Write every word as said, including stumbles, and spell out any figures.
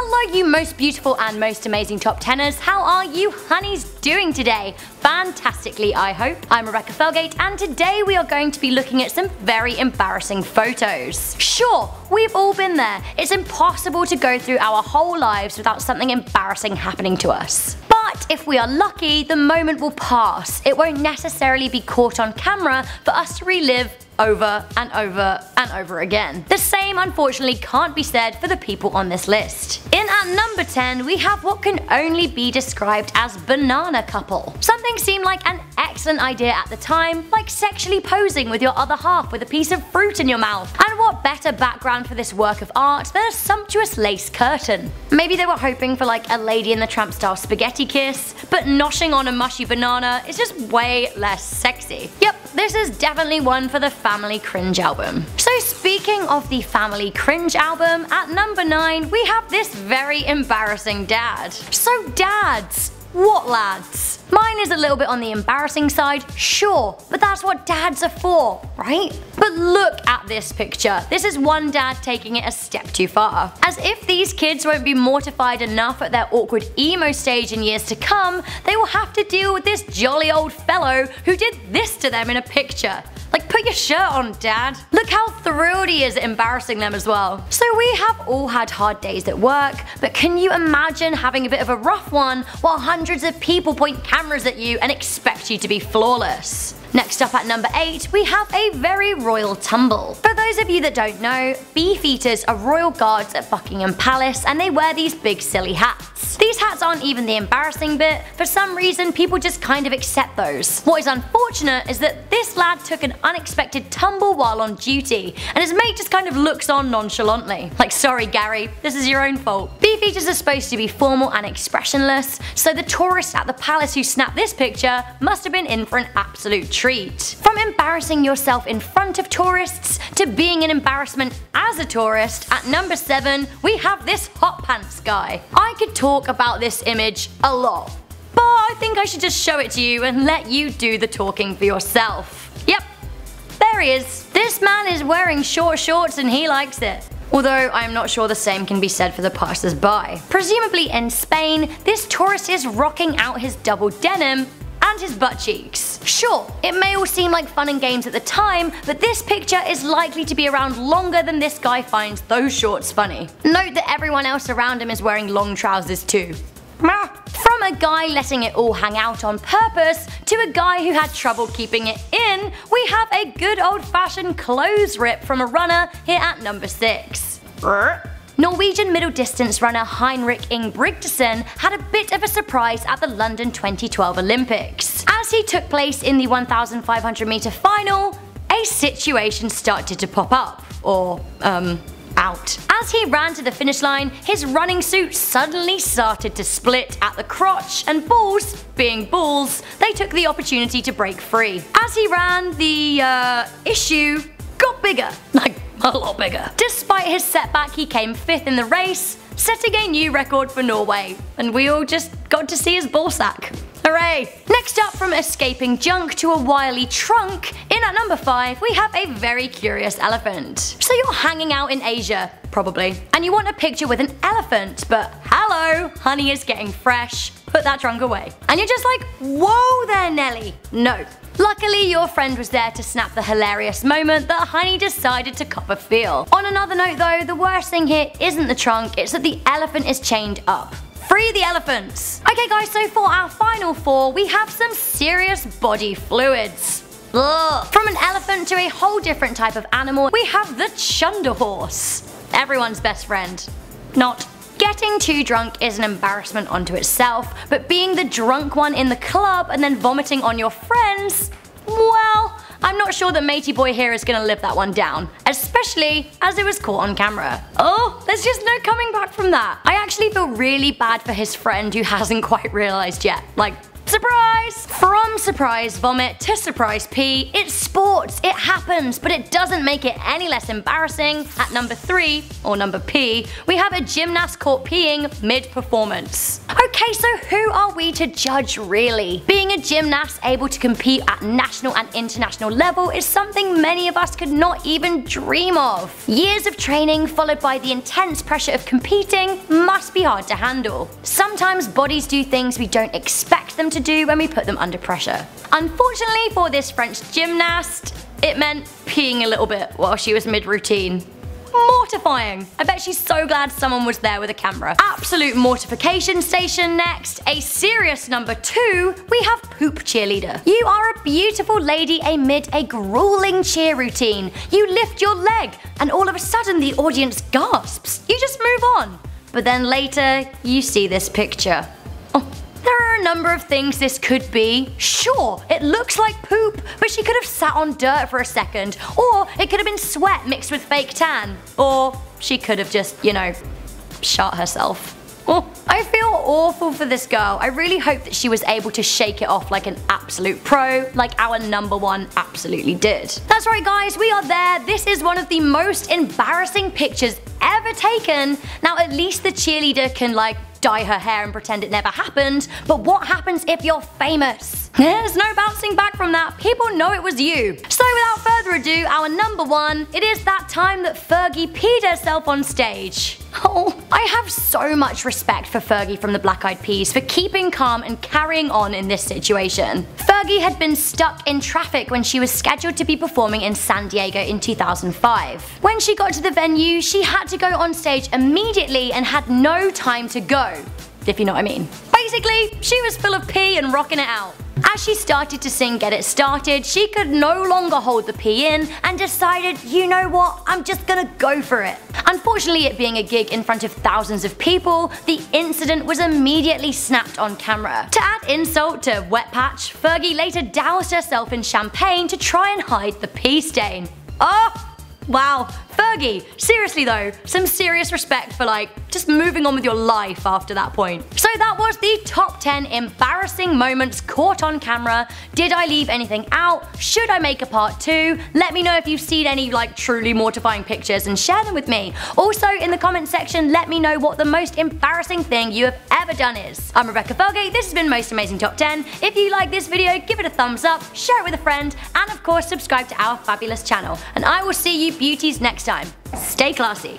Hello you most beautiful and most amazing top teners, how are you honeys doing today? Fantastically I hope. I'm Rebecca Felgate and today we are going to be looking at some very embarrassing photos. Sure, we've all been there, it's impossible to go through our whole lives without something embarrassing happening to us. But if we are lucky, the moment will pass, it won't necessarily be caught on camera for us to relive over and over and over again. The same unfortunately can't be said for the people on this list. In at number ten we have what can only be described as banana couple. Something seemed like an excellent idea at the time, like sexually posing with your other half with a piece of fruit in your mouth. And what better background for this work of art than a sumptuous lace curtain. Maybe they were hoping for like a Lady and the Tramp style spaghetti kiss, but noshing on a mushy banana is just way less sexy. Yep, this is definitely one for the Family Cringe album. So speaking of the Family Cringe album, at number nine we have this very embarrassing dad. So dads, what lads? Mine is a little bit on the embarrassing side, sure, but that's what dads are for, right? But look at this picture. This is one dad taking it a step too far. As if these kids won't be mortified enough at their awkward emo stage in years to come, they will have to deal with this jolly old fellow who did this to them in a picture. Like, put your shirt on, dad. Look how thrilled he is at embarrassing them as well. So we have all had hard days at work, but can you imagine having a bit of a rough one while hundreds of people point cameras at you and expect you to be flawless? Next up at number eight we have a very royal tumble. For those of you that don't know, beefeaters are royal guards at Buckingham Palace and they wear these big silly hats. These hats aren't even the embarrassing bit, for some reason people just kind of accept those. What is unfortunate is that this lad took an unexpected tumble while on duty and his mate just kind of looks on nonchalantly. Like, sorry Gary, this is your own fault. Beefeaters are supposed to be formal and expressionless, so the tourists at the palace who snapped this picture must have been in for an absolute treat. From embarrassing yourself in front of tourists to being an embarrassment as a tourist, at number seven we have this hot pants guy. I could talk about this image a lot, but I think I should just show it to you and let you do the talking for yourself. Yep, there he is. This man is wearing short shorts and he likes it. Although I am not sure the same can be said for the passers-by. Presumably in Spain, this tourist is rocking out his double denim and his butt cheeks. Sure, it may all seem like fun and games at the time, but this picture is likely to be around longer than this guy finds those shorts funny. Note that everyone else around him is wearing long trousers too. From a guy letting it all hang out on purpose to a guy who had trouble keeping it in, we have a good old-fashioned clothes rip from a runner here at number six. Norwegian middle distance runner Henrik Ingebrigtsen had a bit of a surprise at the London twenty twelve Olympics. As he took place in the one thousand five hundred meter final, a situation started to pop up. Or, um, out. As he ran to the finish line, his running suit suddenly started to split at the crotch and balls, being balls, they took the opportunity to break free. As he ran, the, uh, issue got bigger. Like, a lot bigger. Despite his setback, he came fifth in the race, setting a new record for Norway, and we all just got to see his ballsack. Hooray! Next up, from escaping junk to a wily trunk, in at number five we have a very curious elephant. So you're hanging out in Asia, probably, and you want a picture with an elephant, but hello, honey is getting fresh, put that trunk away. And you're just like, whoa there Nelly, no. Luckily your friend was there to snap the hilarious moment that honey decided to cop a feel. On another note though, the worst thing here isn't the trunk, it's that the elephant is chained up. Free the elephants! Okay guys, so for our final four we have some serious body fluids. Ugh. From an elephant to a whole different type of animal, we have the chunder horse. Everyone's best friend. Not. Getting too drunk is an embarrassment onto itself, but being the drunk one in the club and then vomiting on your friends, well, I'm not sure that matey boy here is gonna live that one down, especially as it was caught on camera. Oh, there's just no coming back from that. I actually feel really bad for his friend who hasn't quite realised yet. Like, Surprise! From surprise vomit to surprise pee, it's sports, it happens, but it doesn't make it any less embarrassing. At number three, or number P, we have a gymnast caught peeing mid-performance. Okay, so who are we to judge really? Being a gymnast able to compete at national and international level is something many of us could not even dream of. Years of training followed by the intense pressure of competing must be hard to handle. Sometimes bodies do things we don't expect them to do when we put them under pressure. Unfortunately for this French gymnast, it meant peeing a little bit while she was mid-routine. Mortifying. I bet she's so glad someone was there with a camera. Absolute mortification station next. A serious number two, we have poop cheerleader. You are a beautiful lady amid a grueling cheer routine. You lift your leg and all of a sudden the audience gasps. You just move on. But then later, you see this picture. Number of things this could be. Sure, it looks like poop, but she could have sat on dirt for a second, or it could have been sweat mixed with fake tan, or she could have just, you know, shot herself. Oh, I feel awful for this girl. I really hope that she was able to shake it off like an absolute pro, like our number one absolutely did. That's right guys, we are there. This is one of the most embarrassing pictures ever taken. Now at least the cheerleader can like dye her hair and pretend it never happened, but what happens if you're famous? There's no bouncing back from that. People know it was you. So without further ado, our number one, it is that time that Fergie peed herself on stage. Oh, I have so much respect for Fergie from the Black Eyed Peas for keeping calm and carrying on in this situation. Fergie had been stuck in traffic when she was scheduled to be performing in San Diego in two thousand five. When she got to the venue, she had to go on stage immediately and had no time to go, if you know what I mean. Basically, she was full of pee and rocking it out. As she started to sing Get It Started, she could no longer hold the pee in and decided, you know what, I'm just gonna go for it. Unfortunately, it being a gig in front of thousands of people, the incident was immediately snapped on camera. To add insult to wet patch, Fergie later doused herself in champagne to try and hide the pee stain. Oh! Wow, Fergie, seriously though, some serious respect for like, just moving on with your life after that point. So that was the top ten embarrassing moments caught on camera. Did I leave anything out? Should I make a part two? Let me know if you've seen any like truly mortifying pictures and share them with me. Also in the comment section, let me know what the most embarrassing thing you have ever done is. I'm Rebecca Felgate, this has been Most Amazing Top ten. If you like this video, give it a thumbs up, share it with a friend, and of course subscribe to our fabulous channel. And I will see you beauties next time. Stay classy.